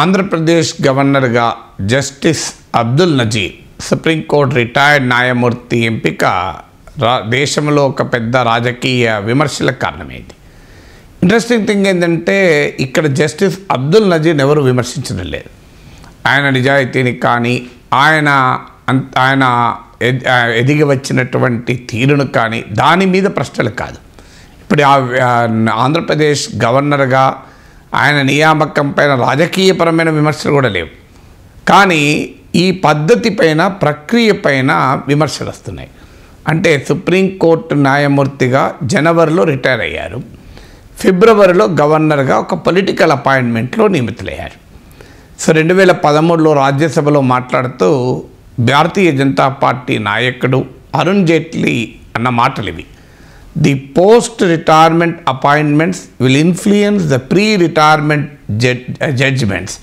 ఆంధ్రప్రదేశ్ గవర్నర్గా justice Abdul Nazeer supreme court retired న్యాయమూర్తి ఎంపిక దేశంలో ఒక పెద్ద రాజకీయ విమర్శలకు కారణమైంది. ఇంట్రెస్టింగ్ థింగ్ ఏంటంటే ఇక్కడ జస్టిస్ అబ్దుల్ నజీర్ని ఎవరు విమర్శించడం లేదు. ఆయన నిజాయితీని కానీ ఆయన ఎదిగి వచ్చినటువంటి తీరును కానీ దాని మీద ప్రశ్నలు కాదు. ఇప్పుడు ఆంధ్రప్రదేశ్ గవర్నర్గా ఆయన నియామకం పైన రాజకీయపరమైన విమర్శలు కూడా లేవు, కానీ ఈ పద్ధతి పైన ప్రక్రియ పైన విమర్శలు వస్తున్నాయి. అంటే సుప్రీంకోర్టు న్యాయమూర్తిగా జనవరిలో రిటైర్ అయ్యారు, ఫిబ్రవరిలో గవర్నర్గా ఒక పొలిటికల్ అపాయింట్మెంట్లో నియమితులయ్యారు. సో 2013లో రాజ్యసభలో మాట్లాడుతూ భారతీయ జనతా పార్టీ నాయకుడు అరుణ్ జైట్లీ అన్న మాటలు ఇవి: the post retirement appointments will influence the pre retirement judgements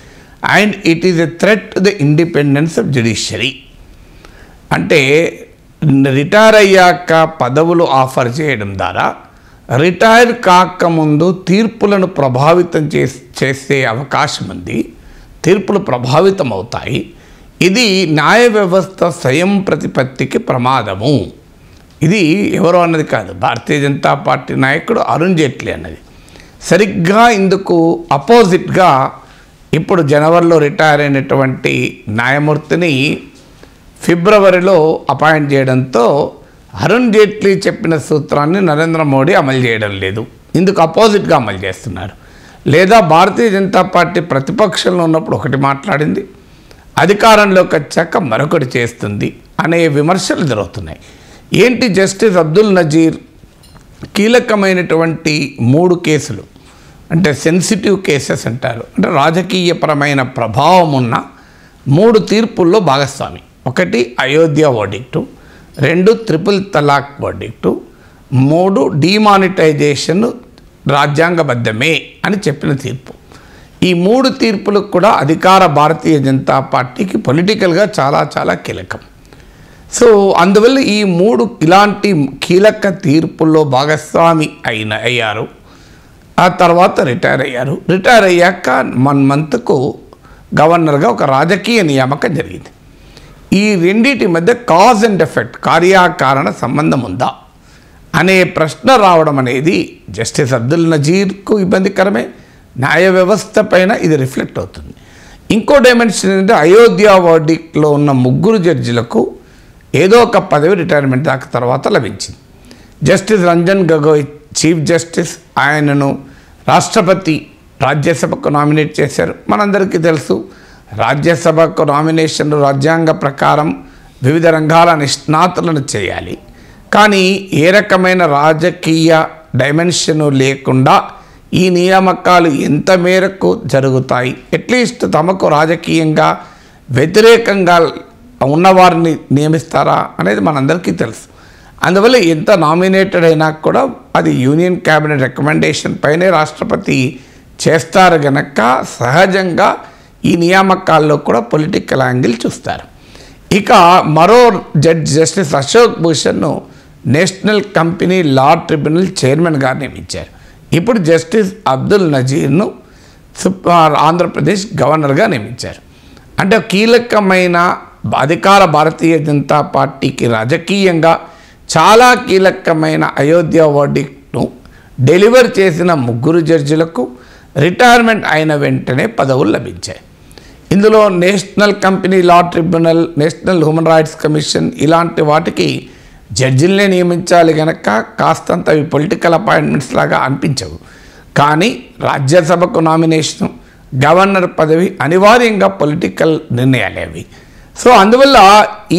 and it is a threat to the independence of judiciary. అంటే రిటైర్ అయ్యాక పదవులు ఆఫర్ చేయడం ద్వారా రిటైర్ కాకముందు తీర్పులను ప్రభావితం చేసే అవకాశం ఉంది, తీర్పులు ప్రభావితం అవుతాయి. ఇది న్యాయ వ్యవస్థ స్వయం ప్రతిపత్తికి ప్రమాదము. ఇది ఎవరో అన్నది కాదు, భారతీయ జనతా పార్టీ నాయకుడు అరుణ్ జైట్లీ అన్నది. సరిగ్గా ఇందుకు అపోజిట్గా ఇప్పుడు జనవరిలో రిటైర్ అయినటువంటి న్యాయమూర్తిని ఫిబ్రవరిలో అపాయింట్ చేయడంతో అరుణ్ జైట్లీ చెప్పిన సూత్రాన్ని నరేంద్ర మోడీ అమలు చేయడం లేదు, ఇందుకు అపోజిట్గా అమలు చేస్తున్నారు. లేదా భారతీయ జనతా పార్టీ ప్రతిపక్షంలో ఉన్నప్పుడు ఒకటి మాట్లాడింది, అధికారంలోకి వచ్చాక మరొకటి చేస్తుంది అనే విమర్శలు జరుగుతున్నాయి. ఏంటి జస్టిస్ అబ్దుల్ నజీర్ కీలకమైనటువంటి 3 కేసులు, అంటే సెన్సిటివ్ కేసెస్ అంటారు, అంటే రాజకీయపరమైన ప్రభావం ఉన్న 3 తీర్పుల్లో భాగస్వామి. ఒకటి Ayodhya verdict, 2 triple talaq verdict, 3 demonetisation రాజ్యాంగబద్ధమే అని చెప్పిన తీర్పు. ఈ 3 తీర్పులకు కూడా అధికార భారతీయ జనతా పార్టీకి పొలిటికల్గా చాలా చాలా కీలకం. సో అందువల్ల ఈ 3 ఇలాంటి కీలక తీర్పుల్లో భాగస్వామి అయ్యారు. ఆ తర్వాత రిటైర్ అయ్యారు. రిటైర్ అయ్యాక 1 మంత్కు గవర్నర్గా ఒక రాజకీయ నియామకం జరిగింది. ఈ రెండింటి మధ్య కాజ్ అండ్ ఎఫెక్ట్, కార్యకారణ సంబంధం ఉందా అనే ప్రశ్న రావడం అనేది జస్టిస్ అబ్దుల్ నజీర్కు ఇబ్బందికరమే. న్యాయ వ్యవస్థ పైన ఇది రిఫ్లెక్ట్ అవుతుంది. ఇంకో డైమెన్షన్ ఏంటంటే అయోధ్య వర్డిక్ట్లో ఉన్న ముగ్గురు జడ్జిలకు ఏదో ఒక పదవి రిటైర్మెంట్ దాకా తర్వాత లభించింది. Justice Ranjan Gogoi chief justice, ఆయనను రాష్ట్రపతి రాజ్యసభకు నామినేట్ చేశారు. మనందరికీ తెలుసు రాజ్యసభకు నామినేషన్లు రాజ్యాంగ ప్రకారం వివిధ రంగాల నిష్ణాతులను చేయాలి, కానీ ఏ రకమైన రాజకీయ డైమెన్షను లేకుండా ఈ నియామకాలు ఎంత మేరకు జరుగుతాయి, అట్లీస్ట్ తమకు రాజకీయంగా వ్యతిరేకంగా ఉన్నవారిని నియమిస్తారా అనేది మనందరికీ తెలుసు. అందువల్ల ఎంత నామినేటెడ్ అయినా కూడా అది యూనియన్ క్యాబినెట్ రికమెండేషన్ పైనే రాష్ట్రపతి చేస్తారు గనక సహజంగా ఈ నియామకాల్లో కూడా పొలిటికల్ యాంగిల్ చూస్తారు. ఇక మరో జడ్జ్ జస్టిస్ అశోక్ భూషణ్ను నేషనల్ కంపెనీ లా ట్రిబ్యునల్ చైర్మన్గా నియమించారు. ఇప్పుడు జస్టిస్ అబ్దుల్ నజీర్ను ఆంధ్రప్రదేశ్ గవర్నర్గా నియమించారు. అంటే కీలకమైన అధికార భారతీయ జనతా పార్టీకి రాజకీయంగా చాలా కీలకమైన అయోధ్య వర్డిక్ట్ను డెలివర్ చేసిన 3 జడ్జిలకు రిటైర్మెంట్ అయిన వెంటనే పదవులు లభించాయి. ఇందులో national company law tribunal, national human rights commission ఇలాంటి వాటికి జడ్జిలనే నియమించాలి గనక కాస్తంత అవి పొలిటికల్ అపాయింట్మెంట్స్ లాగా అనిపించవు, కానీ రాజ్యసభకు నామినేషను, గవర్నర్ పదవి అనివార్యంగా పొలిటికల్ నిర్ణయాలే అవి. సో అందువల్ల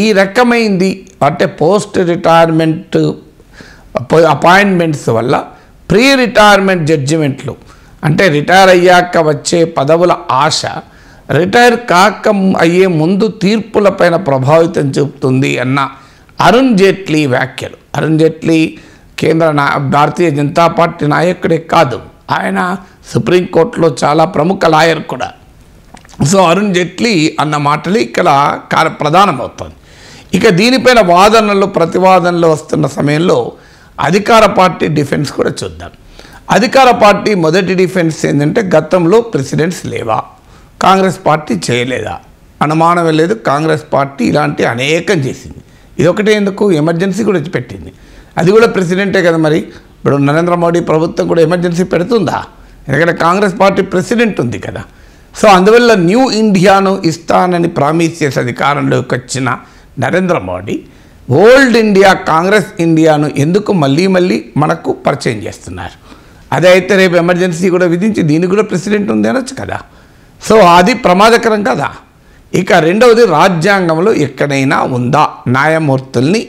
ఈ రకమైంది అంటే పోస్ట్ రిటైర్మెంట్ అపాయింట్మెంట్స్ వల్ల ప్రీ రిటైర్మెంట్ జడ్జిమెంట్లు, అంటే రిటైర్ అయ్యాక వచ్చే పదవుల ఆశ రిటైర్ కాక అయ్యే ముందు తీర్పులపైన ప్రభావితం చూపుతుంది అన్న అరుణ్ జైట్లీ వ్యాఖ్యలు. అరుణ్ జైట్లీ కేంద్ర భారతీయ జనతా పార్టీ నాయకుడే కాదు, ఆయన సుప్రీంకోర్టులో చాలా ప్రముఖ లాయర్ కూడా. సో అరుణ్ జైట్లీ అన్న మాటలు ఇక్కడ ప్రధానమవుతుంది. ఇక దీనిపైన వాదనలు ప్రతివాదనలు వస్తున్న సమయంలో అధికార పార్టీ డిఫెన్స్ కూడా చూద్దాం. అధికార పార్టీ మొదటి డిఫెన్స్ ఏంటంటే గతంలో ప్రెసిడెంట్స్ లేవా, కాంగ్రెస్ పార్టీ చేయలేదా, అనుమానం లేదు కాంగ్రెస్ పార్టీ ఇలాంటి అనేకం చేసింది. ఇదొకటే ఎందుకు ఎమర్జెన్సీ కూడా పెట్టింది, అది కూడా ప్రెసిడెంటే కదా. మరి ఇప్పుడు నరేంద్ర మోడీ ప్రభుత్వం కూడా ఎమర్జెన్సీ పెడుతుందా? ఎందుకంటే కాంగ్రెస్ పార్టీ ప్రెసిడెంట్ ఉంది కదా. సో అందువల్ల న్యూ ఇండియాను ఇస్తానని ప్రామిస్ చేసి అధికారంలోకి వచ్చిన నరేంద్ర మోడీ ఓల్డ్ ఇండియా కాంగ్రెస్ ఇండియాను ఎందుకు మళ్ళీ మళ్ళీ మనకు పరిచయం చేస్తున్నారు? అదే అయితే రేపు ఎమర్జెన్సీ కూడా విధించి దీనికి కూడా ప్రెసిడెంట్ ఉంది అనొచ్చు కదా. సో అది ప్రమాదకరం కదా. ఇక రెండవది, రాజ్యాంగంలో ఎక్కడైనా ఉందా న్యాయమూర్తుల్ని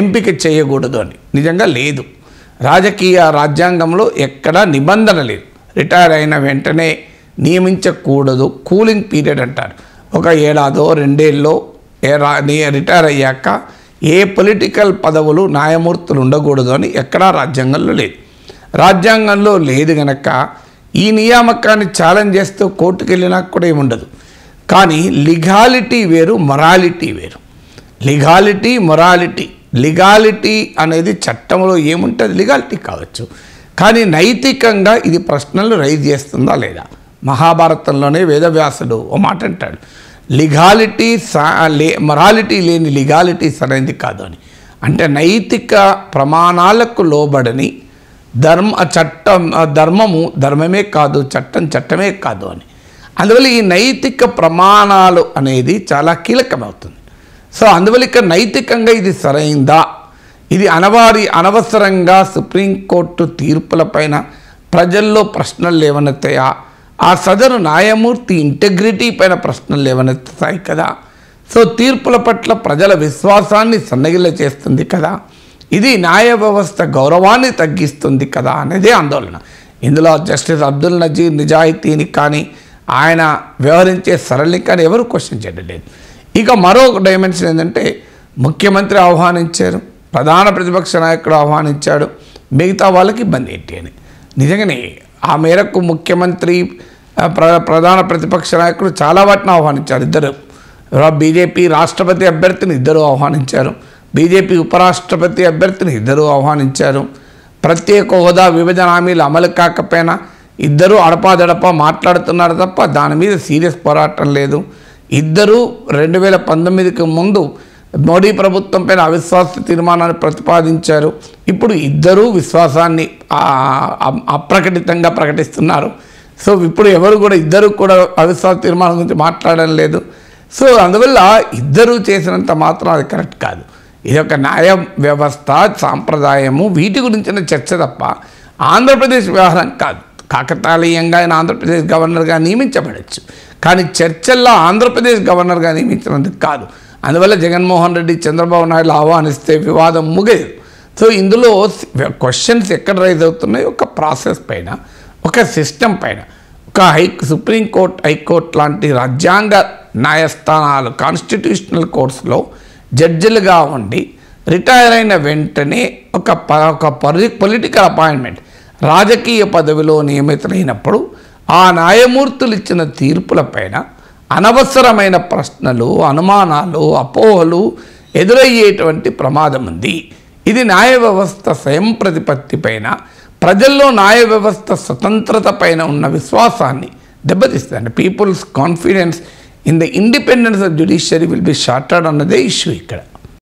ఎంపిక చేయకూడదు అని? నిజంగా లేదు. రాజకీయ రాజ్యాంగంలో ఎక్కడా నిబంధన లేదు. రిటైర్ అయిన వెంటనే నియమించకూడదు, కూలింగ్ పీరియడ్ అంటారు. ఒక ఏడాదో రెండేళ్ళలో రిటైర్ అయ్యాక ఏ పొలిటికల్ పదవులు న్యాయమూర్తులు ఉండకూడదు అని ఎక్కడా రాజ్యాంగంలో లేదు. రాజ్యాంగంలో లేదు గనక ఈ నియామకాన్ని ఛాలెంజ్ చేస్తూ కోర్టుకు వెళ్ళినా కూడా ఏముండదు. కానీ లీగాలిటీ వేరు, మొరాలిటీ వేరు. Legality, morality. లీగాలిటీ అనేది చట్టంలో ఏముంటుంది, లీగాలిటీ కావచ్చు, కానీ నైతికంగా ఇది ప్రశ్నలు రైజ్ చేస్తుందా లేదా? మహాభారతంలోనే వేదవ్యాసుడు ఓ మాట అంటాడు, లీగాలిటీ మొరాలిటీ లేని లీగాలిటీ సరైనది కాదు అని. అంటే నైతిక ప్రమాణాలకు లోబడని ధర్మము ధర్మమే కాదు, చట్టం చట్టమే కాదు అని. అందువల్ల ఈ నైతిక ప్రమాణాలు అనేది చాలా కీలకమవుతుంది. సో అందువల్ల ఇక్కడ నైతికంగా ఇది సరైందా? ఇది అనవసరంగా సుప్రీంకోర్టు తీర్పులపైన ప్రజల్లో ప్రశ్నలు లేవనెత్తాయా? ఆ సదరు న్యాయమూర్తి ఇంటెగ్రిటీ పైన ప్రశ్నలు లేవనెత్తాయి కదా. సో తీర్పుల పట్ల ప్రజల విశ్వాసాన్ని సన్నగిల్ల చేస్తుంది కదా. ఇది న్యాయ వ్యవస్థ గౌరవాన్ని తగ్గిస్తుంది కదా అనేది ఆందోళన. ఇందులో జస్టిస్ అబ్దుల్ నజీర్ నిజాయితీని కానీ ఆయన వ్యవహరించే సరళిని కానీ ఎవరు క్వశ్చన్ చేయలేదు. ఇక మరో డైమెన్షన్ ఏంటంటే, ముఖ్యమంత్రి ఆహ్వానించారు, ప్రధాన ప్రతిపక్ష నాయకుడు ఆహ్వానించాడు, మిగతా వాళ్ళకి ఇబ్బంది ఏంటి అని. నిజంగానే ఆ మేరకు ముఖ్యమంత్రి ప్రధాన ప్రతిపక్ష నాయకుడు చాలా వాటిని ఆహ్వానించారు. ఇద్దరు బీజేపీ రాష్ట్రపతి అభ్యర్థిని ఇద్దరు ఆహ్వానించారు, బీజేపీ ఉపరాష్ట్రపతి అభ్యర్థిని ఇద్దరు ఆహ్వానించారు. ప్రత్యేక హోదా, విభజన హామీలు అమలు కాకపోయినా ఇద్దరు అడపాదడపా మాట్లాడుతున్నారు తప్ప దాని మీద సీరియస్ పోరాటం లేదు. ఇద్దరు 2019కి ముందు మోడీ ప్రభుత్వం పైన అవిశ్వాస తీర్మానాన్ని ప్రతిపాదించారు. ఇప్పుడు ఇద్దరు విశ్వాసాన్ని అప్రకటితంగా ప్రకటిస్తున్నారు. సో ఇప్పుడు ఎవరు కూడా ఇద్దరు కూడా అవిశ్వాస తీర్మానం గురించి మాట్లాడడం లేదు. సో అందువల్ల ఇద్దరు చేసినంత మాత్రం అది కరెక్ట్ కాదు. ఇది ఒక న్యాయ వ్యవస్థ, సాంప్రదాయము, వీటి గురించిన చర్చ తప్ప ఆంధ్రప్రదేశ్ వ్యవహారం కాదు. కాకతాళీయంగా ఆయన ఆంధ్రప్రదేశ్ గవర్నర్గా నియమించబడచ్చు, కానీ చర్చల్లో ఆంధ్రప్రదేశ్ గవర్నర్గా నియమించినందుకు కాదు. అందువల్ల జగన్మోహన్ రెడ్డి, చంద్రబాబు నాయుడు ఆహ్వానిస్తే వివాదం ముగిదు. సో ఇందులో క్వశ్చన్స్ ఎక్కడ రైజ్ అవుతున్నాయి, ఒక ప్రాసెస్ పైన, ఒక సిస్టమ్ పైన. ఒక సుప్రీంకోర్టు, హైకోర్టు లాంటి రాజ్యాంగ న్యాయస్థానాలు, కాన్స్టిట్యూషనల్ కోర్సులో జడ్జిలుగా ఉండి రిటైర్ అయిన వెంటనే ఒక పొలిటికల్ అపాయింట్మెంట్, రాజకీయ పదవిలో నియమితులైనప్పుడు ఆ న్యాయమూర్తులు ఇచ్చిన తీర్పులపైన అనవసరమైన ప్రశ్నలు, అనుమానాలు, అపోహలు ఎదురయ్యేటువంటి ప్రమాదం ఉంది. ఇది న్యాయ వ్యవస్థ స్వయం ప్రతిపత్తి పైన, ప్రజల్లో న్యాయ వ్యవస్థ స్వతంత్రత పైన ఉన్న విశ్వాసాన్ని దెబ్బతీస్తుంది. అంటే people's confidence in the independence of judiciary will be shorted అన్నదే ఇష్యూ ఇక్కడ.